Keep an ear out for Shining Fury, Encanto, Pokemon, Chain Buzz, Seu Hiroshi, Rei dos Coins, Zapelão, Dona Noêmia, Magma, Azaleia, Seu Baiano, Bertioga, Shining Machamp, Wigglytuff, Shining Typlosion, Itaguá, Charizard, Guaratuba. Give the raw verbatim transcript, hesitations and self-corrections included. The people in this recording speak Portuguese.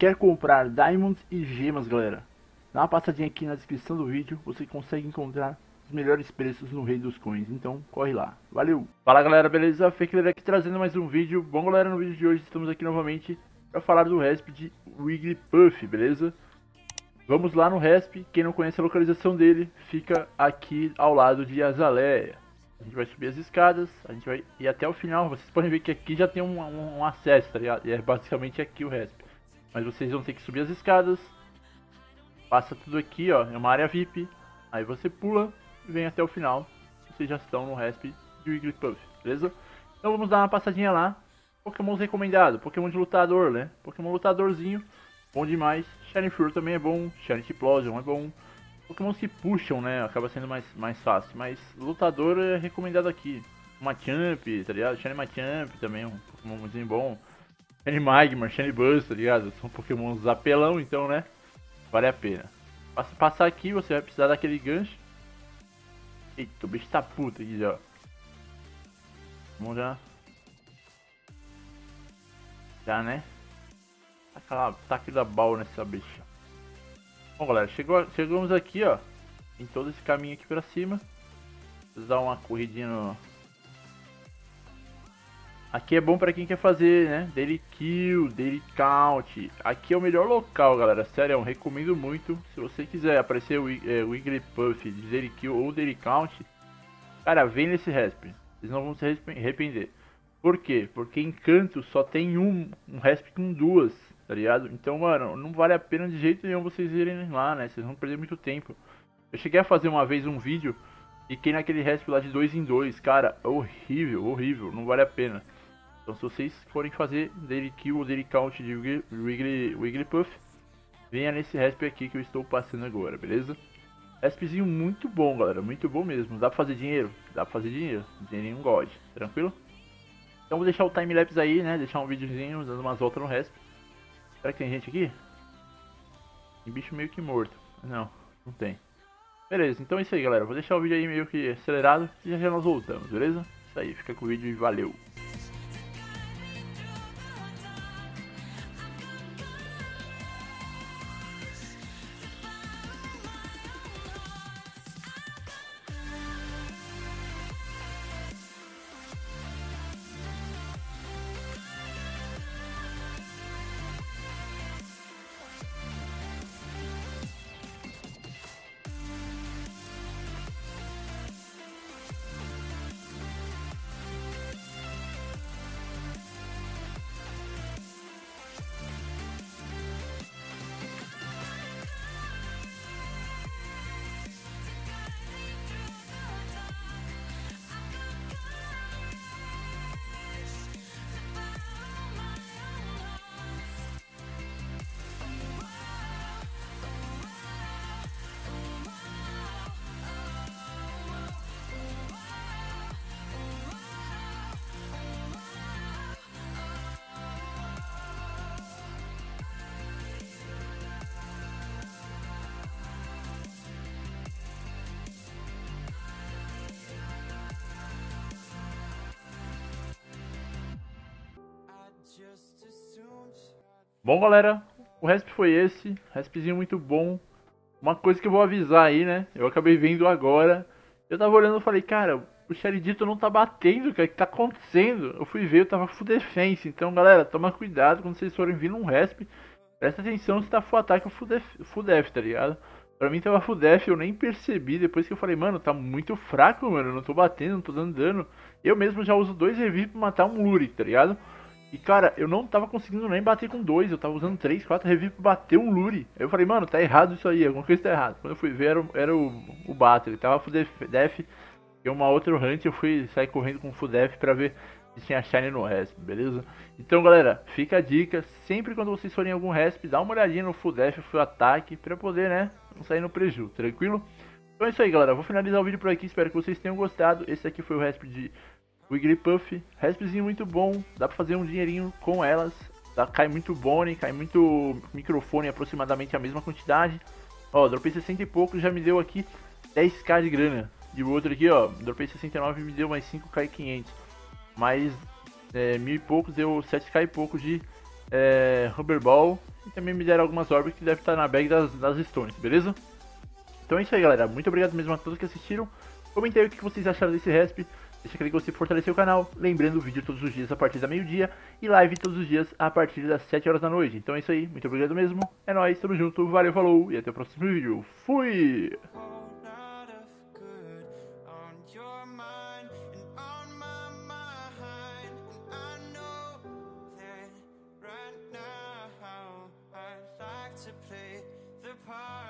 quer comprar diamonds e gemas, galera, dá uma passadinha aqui na descrição do vídeo, você consegue encontrar os melhores preços no Rei dos Coins, então corre lá, valeu! Fala galera, beleza? Fakeler aqui trazendo mais um vídeo. Bom galera, no vídeo de hoje estamos aqui novamente para falar do resp de Wigglytuff, beleza? Vamos lá no resp, quem não conhece a localização dele, fica aqui ao lado de Azaleia. A gente vai subir as escadas, a gente vai ir até o final. Vocês podem ver que aqui já tem um, um, um acesso, tá ligado? E é basicamente aqui o resp. Mas vocês vão ter que subir as escadas. Passa tudo aqui, ó, é uma área V I P. Aí você pula e vem até o final. Vocês já estão no resp de Wigglytuff, beleza? Então vamos dar uma passadinha lá. Pokémon recomendado, Pokémon de lutador, né? Pokémon lutadorzinho, bom demais. Shining Fury também é bom, Shining Typlosion é bom. Pokémon que puxam, né, acaba sendo mais, mais fácil, mas lutador é recomendado aqui. Machamp, tá ligado? Shining Machamp também é um Pokémon muito bom. Shining Magma, Chain Buzz, tá ligado? São Pokémon Zapelão, então, né, vale a pena. Pra passar aqui, você vai precisar daquele gancho. Eita, o bicho tá puto aqui já. Vamos já. Já, né? Taca lá, taca da bala nessa bicha. Bom galera, chegou, chegamos aqui, ó, em todo esse caminho aqui pra cima. Vou dar uma corridinha no... Aqui é bom pra quem quer fazer, né, daily kill, daily count. Aqui é o melhor local, galera, sério, eu recomendo muito. Se você quiser aparecer o é, Wigglytuff de daily kill ou daily count, cara, vem nesse resp, vocês não vão se arrepender. Por quê? Porque Encanto só tem um, um resp com duas, tá ligado? Então, mano, não vale a pena de jeito nenhum vocês irem lá, né? Vocês vão perder muito tempo. Eu cheguei a fazer uma vez um vídeo e fiquei naquele resp lá de dois em dois, cara, horrível, horrível, não vale a pena. Então, se vocês forem fazer daily kill ou daily count de Wiggly, Wigglytuff, venha nesse resp aqui que eu estou passando agora, beleza? Respzinho muito bom, galera, muito bom mesmo. Dá pra fazer dinheiro? Dá pra fazer dinheiro, sem nenhum god, tranquilo? Então, vou deixar o timelapse aí, né? Deixar um videozinho dando umas voltas no resp. Será que tem gente aqui? Tem bicho meio que morto. Não, não tem. Beleza, então é isso aí galera. Vou deixar o vídeo aí meio que acelerado e já já nós voltamos, beleza? Isso aí, fica com o vídeo e valeu! Bom galera, o resp foi esse, respzinho muito bom. Uma coisa que eu vou avisar aí, né, eu acabei vendo agora. Eu tava olhando e falei, cara, o Charizard não tá batendo, cara, o que tá acontecendo? Eu fui ver, eu tava full defense, então galera, toma cuidado quando vocês forem vir num resp. Presta atenção se tá full ataque ou full def, full def, tá ligado? Pra mim tava full def, eu nem percebi, depois que eu falei, mano, tá muito fraco, mano, eu não tô batendo, não tô dando dano. Eu mesmo já uso dois revive pra matar um Lure, tá ligado? E cara, eu não tava conseguindo nem bater com dois, eu tava usando três, quatro revive pra bater um Lure. Aí eu falei, mano, tá errado isso aí, alguma coisa tá errada. Quando eu fui ver, era, era o, o Bato, ele tava full def. E uma outra hunt, eu fui sair correndo com full def pra ver se tinha Shine no resp, beleza? Então galera, fica a dica, sempre quando vocês forem em algum resp, dá uma olhadinha no full def, full ataque, pra poder, né, não sair no preju, tranquilo? Então é isso aí galera, vou finalizar o vídeo por aqui, espero que vocês tenham gostado. Esse aqui foi o resp de... Wigglytuff, respzinho muito bom, dá pra fazer um dinheirinho com elas, tá? Cai muito bone, cai muito microfone, aproximadamente a mesma quantidade. Ó, dropei sessenta e pouco, já me deu aqui dez k de grana. E o outro aqui, ó, dropei sessenta e nove, me deu mais cinco k e quinhentos. Mais é, mil e poucos, deu sete k e pouco de é, rubber ball E também me deram algumas orbes que devem estar na bag das, das stones, beleza? Então é isso aí, galera. Muito obrigado mesmo a todos que assistiram. Comentem aí o que vocês acharam desse resp. Deixa aquele gostei para fortalecer o canal. Lembrando, o vídeo todos os dias a partir da meio-dia. E live todos os dias a partir das sete horas da noite. Então é isso aí. Muito obrigado mesmo. É nóis. Tamo junto. Valeu, falou. E até o próximo vídeo. Fui! To play the part.